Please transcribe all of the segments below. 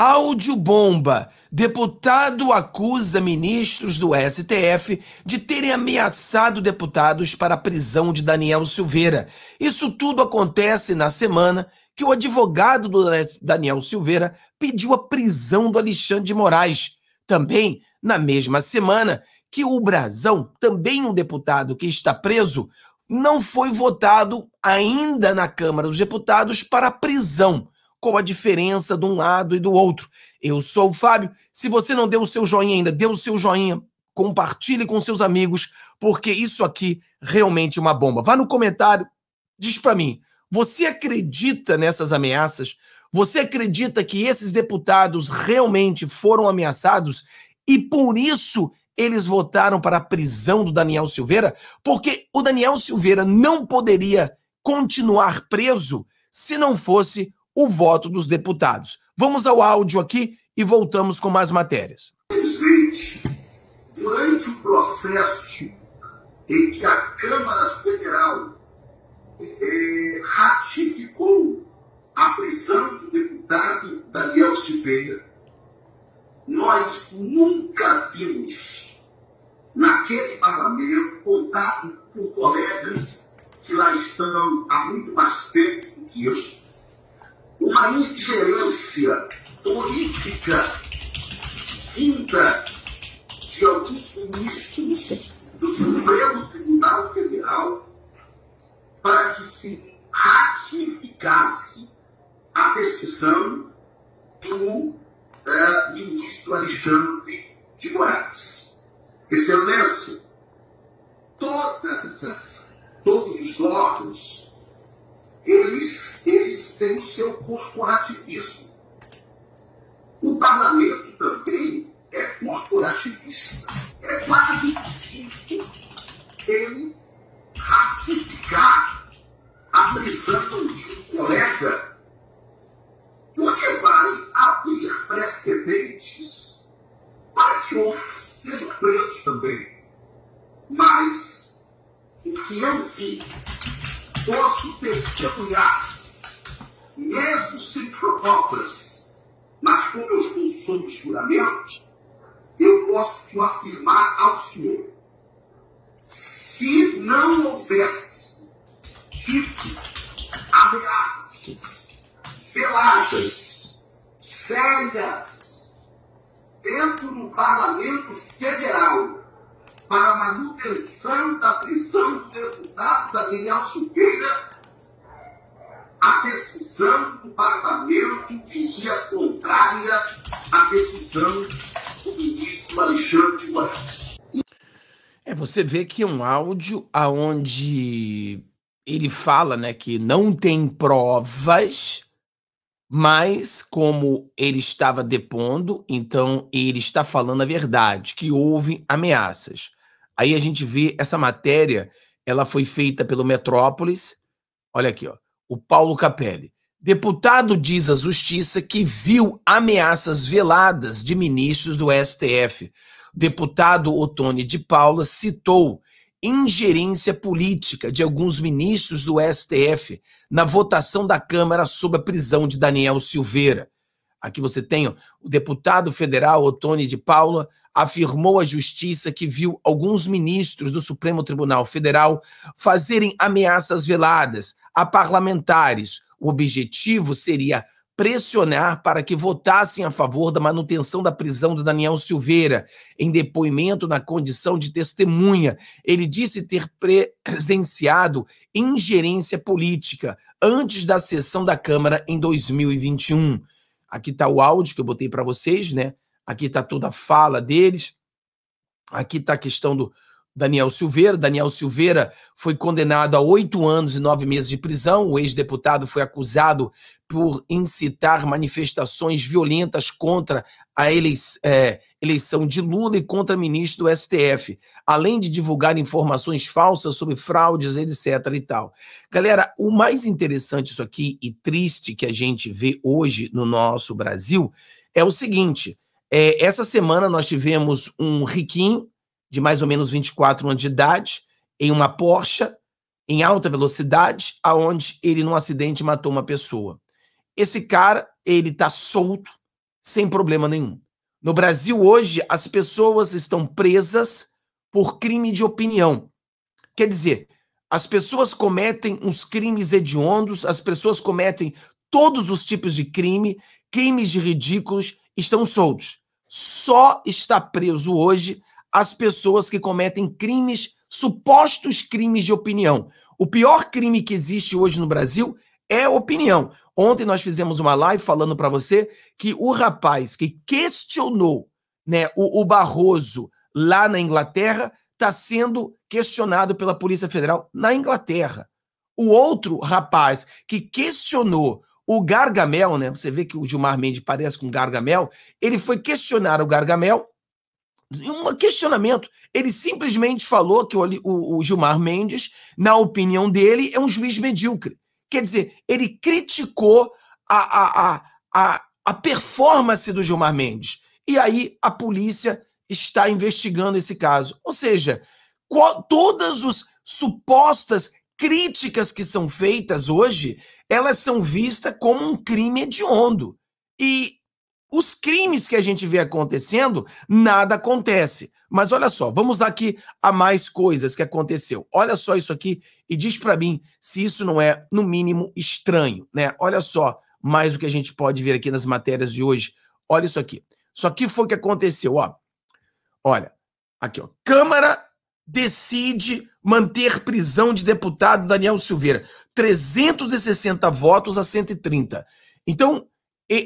Áudio bomba. Deputado acusa ministros do STF de terem ameaçado deputados para a prisão de Daniel Silveira. Isso tudo acontece na semana que o advogado do Daniel Silveira pediu a prisão do Alexandre de Moraes. Também, na mesma semana, que o Brazão, também um deputado que está preso, não foi votado ainda na Câmara dos Deputados para a prisão. Qual a diferença de um lado e do outro? Eu sou o Fábio. Se você não deu o seu joinha ainda, dê o seu joinha, compartilhe com seus amigos, porque isso aqui realmente é uma bomba. Vá no comentário, diz pra mim, você acredita nessas ameaças? Você acredita que esses deputados realmente foram ameaçados e por isso eles votaram para a prisão do Daniel Silveira? Porque o Daniel Silveira não poderia continuar preso se não fosse o voto dos deputados. Vamos ao áudio aqui e voltamos com mais matérias. Infelizmente, durante o processo em que a Câmara Federal ratificou a prisão do deputado Daniel Silveira, nós nunca vimos naquele parlamento, contado por colegas que lá estão há muito mais tempo que eu, uma ingerência política vinda de alguns ministros do Supremo Tribunal Federal para que se ratificasse a decisão do ministro Alexandre de Moraes. Excelência, todos os órgãos, eles têm o seu corporativismo. O parlamento também é corporativista. É quase difícil ele ratificar a prisão de um colega, porque vai abrir precedentes para que outros sejam presos também. Mas o que eu vi, posso testemunhar, mesmo sem provas, mas com meus funções de juramento, eu posso afirmar ao senhor, se não houvesse ameaças veladas, sérias, dentro do parlamento federal, para a manutenção da prisão do deputado Daniel Silveira, a decisão do parlamento viria contrária à decisão do ministro Alexandre de Moraes. Você vê que é um áudio onde ele fala, né, que não tem provas, mas como ele estava depondo, então ele está falando a verdade, que houve ameaças. Aí a gente vê essa matéria, ela foi feita pelo Metrópoles. Olha aqui, ó, o Paulo Capelli. Deputado diz à justiça que viu ameaças veladas de ministros do STF. Deputado Ottoni de Paula citou ingerência política de alguns ministros do STF na votação da Câmara sobre a prisão de Daniel Silveira. Aqui você tem, ó, o deputado federal Ottoni de Paula afirmou à justiça que viu alguns ministros do Supremo Tribunal Federal fazerem ameaças veladas a parlamentares. O objetivo seria pressionar para que votassem a favor da manutenção da prisão do Daniel Silveira. Em depoimento na condição de testemunha, ele disse ter presenciado ingerência política antes da sessão da Câmara em 2021. Aqui está o áudio que eu botei para vocês, né? Aqui está toda a fala deles. Aqui está a questão do Daniel Silveira. Daniel Silveira foi condenado a 8 anos e 9 meses de prisão. O ex-deputado foi acusado por incitar manifestações violentas contra a eleição de Lula e contra ministro do STF, além de divulgar informações falsas sobre fraudes, etc. e tal. Galera, o mais interessante isso aqui e triste que a gente vê hoje no nosso Brasil é o seguinte. Essa semana nós tivemos um riquinho de mais ou menos 24 anos de idade, em uma Porsche, em alta velocidade, aonde ele, num acidente, matou uma pessoa. Esse cara, ele tá solto, sem problema nenhum. No Brasil hoje, as pessoas estão presas por crime de opinião. Quer dizer, as pessoas cometem uns crimes hediondos, as pessoas cometem todos os tipos de crime, crimes de ridículos, estão soltos. Só está preso hoje as pessoas que cometem crimes, supostos crimes de opinião. O pior crime que existe hoje no Brasil é opinião. Ontem nós fizemos uma live falando para você que o rapaz que questionou, né, o Barroso lá na Inglaterra está sendo questionado pela Polícia Federal na Inglaterra. O outro rapaz que questionou o Gargamel, né? Você vê que o Gilmar Mendes parece com o Gargamel. Ele foi questionar o Gargamel. Um questionamento. Ele simplesmente falou que o Gilmar Mendes, na opinião dele, é um juiz medíocre. Quer dizer, ele criticou a performance do Gilmar Mendes. E aí a polícia está investigando esse caso. Ou seja, todas as supostas críticas que são feitas hoje, elas são vistas como um crime hediondo. E os crimes que a gente vê acontecendo, nada acontece. Mas olha só, vamos aqui a mais coisas que aconteceu. Olha só isso aqui e diz para mim se isso não é, no mínimo, estranho, né? Olha só mais o que a gente pode ver aqui nas matérias de hoje. Olha isso aqui. Isso aqui foi o que aconteceu, ó. Olha, aqui, ó. Câmara decide manter prisão de deputado Daniel Silveira. 360 votos a 130. Então,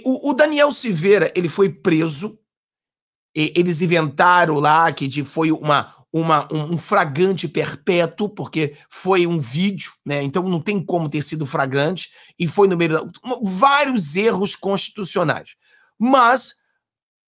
o Daniel Silveira, ele foi preso. Eles inventaram lá que foi um flagrante perpétuo, porque foi um vídeo, né? Então não tem como ter sido flagrante. E foi no meio vários erros constitucionais. Mas,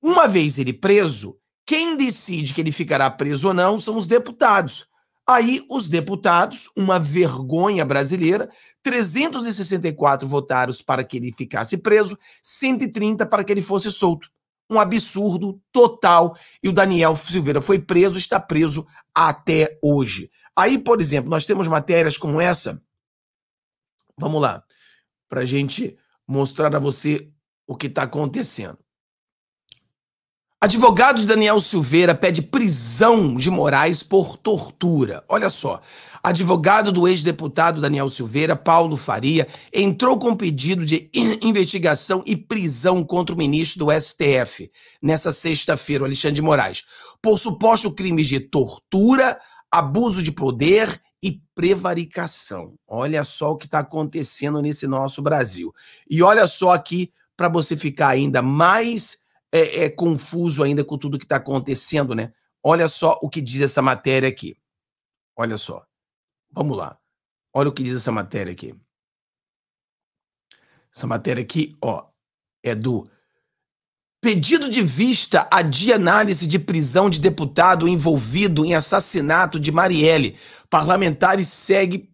uma vez ele preso, quem decide que ele ficará preso ou não são os deputados. Aí os deputados, uma vergonha brasileira, 364 votaram para que ele ficasse preso, 130 para que ele fosse solto. Um absurdo total. E o Daniel Silveira foi preso, está preso até hoje. Aí, por exemplo, nós temos matérias como essa. Vamos lá, para a gente mostrar a você o que está acontecendo. Advogado de Daniel Silveira pede prisão de Moraes por tortura. Olha só, advogado do ex-deputado Daniel Silveira, Paulo Faria, entrou com pedido de investigação e prisão contra o ministro do STF nessa sexta-feira, o Alexandre de Moraes, por suposto crimes de tortura, abuso de poder e prevaricação. Olha só o que está acontecendo nesse nosso Brasil. E olha só aqui, para você ficar ainda mais confuso ainda com tudo que está acontecendo, né? Olha só o que diz essa matéria aqui. Olha só. Vamos lá. Olha o que diz essa matéria aqui. Essa matéria aqui, ó, é do pedido de vista adia análise de prisão de deputado envolvido em assassinato de Marielle. Parlamentar e segue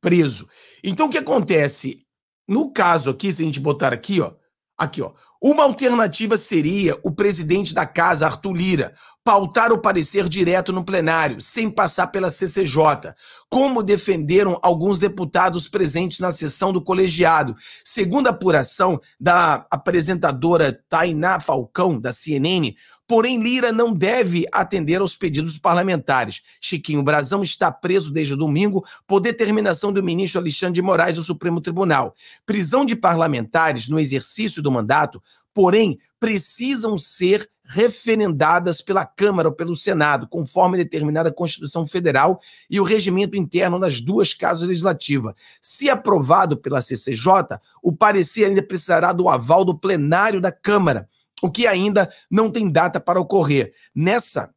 preso. Então, o que acontece? No caso aqui, se a gente botar aqui, ó, aqui, ó. Uma alternativa seria o presidente da casa, Arthur Lira, pautar o parecer direto no plenário, sem passar pela CCJ, como defenderam alguns deputados presentes na sessão do colegiado. Segundo a apuração da apresentadora Tainá Falcão, da CNN, porém Lira não deve atender aos pedidos parlamentares. Chiquinho Brazão está preso desde domingo por determinação do ministro Alexandre de Moraes do Supremo Tribunal. Prisão de parlamentares no exercício do mandato, porém, precisam ser referendadas pela Câmara ou pelo Senado, conforme determinada Constituição Federal e o regimento interno das duas casas legislativas. Se aprovado pela CCJ, o parecer ainda precisará do aval do plenário da Câmara, o que ainda não tem data para ocorrer. Nessa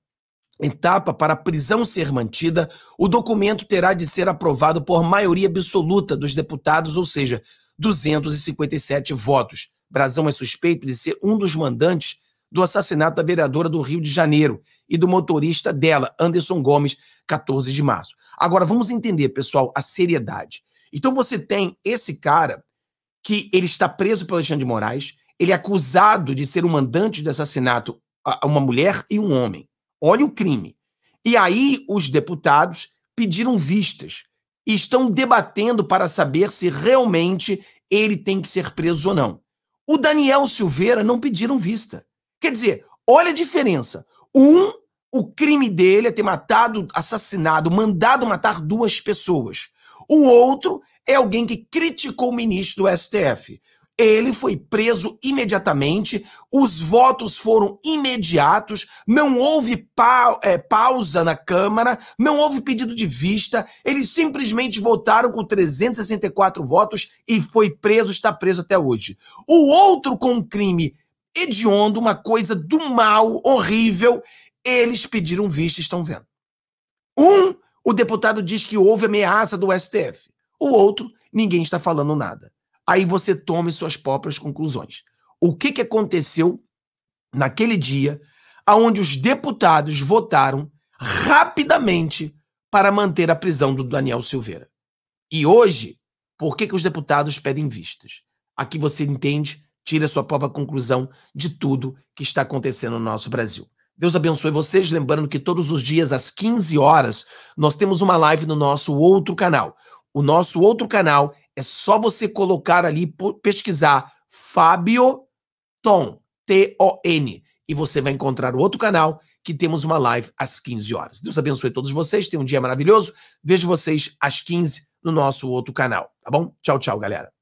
etapa, para a prisão ser mantida, o documento terá de ser aprovado por maioria absoluta dos deputados, ou seja, 257 votos. Brazão é suspeito de ser um dos mandantes do assassinato da vereadora do Rio de Janeiro e do motorista dela, Anderson Gomes, 14 de março. Agora, vamos entender, pessoal, a seriedade. Então você tem esse cara que ele está preso pelo Alexandre de Moraes, ele é acusado de ser o mandante de assassinato a uma mulher e um homem. Olha o crime. E aí os deputados pediram vistas e estão debatendo para saber se realmente ele tem que ser preso ou não. o Daniel Silveira não pediram vista. Quer dizer, olha a diferença. O crime dele é ter matado, assassinado, mandado matar duas pessoas. O outro é alguém que criticou o ministro do STF. Ele foi preso imediatamente, os votos foram imediatos, não houve pausa na Câmara, não houve pedido de vista, eles simplesmente votaram com 364 votos e foi preso, está preso até hoje. O outro, com um crime hediondo, uma coisa do mal, horrível, eles pediram vista, estão vendo. O deputado diz que houve ameaça do STF. O outro, ninguém está falando nada. Aí você tome suas próprias conclusões. O que aconteceu naquele dia onde os deputados votaram rapidamente para manter a prisão do Daniel Silveira? E hoje, por que os deputados pedem vistas? Aqui você entende, tira sua própria conclusão de tudo que está acontecendo no nosso Brasil. Deus abençoe vocês, lembrando que todos os dias às 15 horas nós temos uma live no nosso outro canal. O nosso outro canal é só você colocar ali, pesquisar Fábio Ton, T-O-N, e você vai encontrar o outro canal que temos uma live às 15 horas. Deus abençoe todos vocês, tenham um dia maravilhoso. Vejo vocês às 15 no nosso outro canal, tá bom? Tchau, tchau, galera.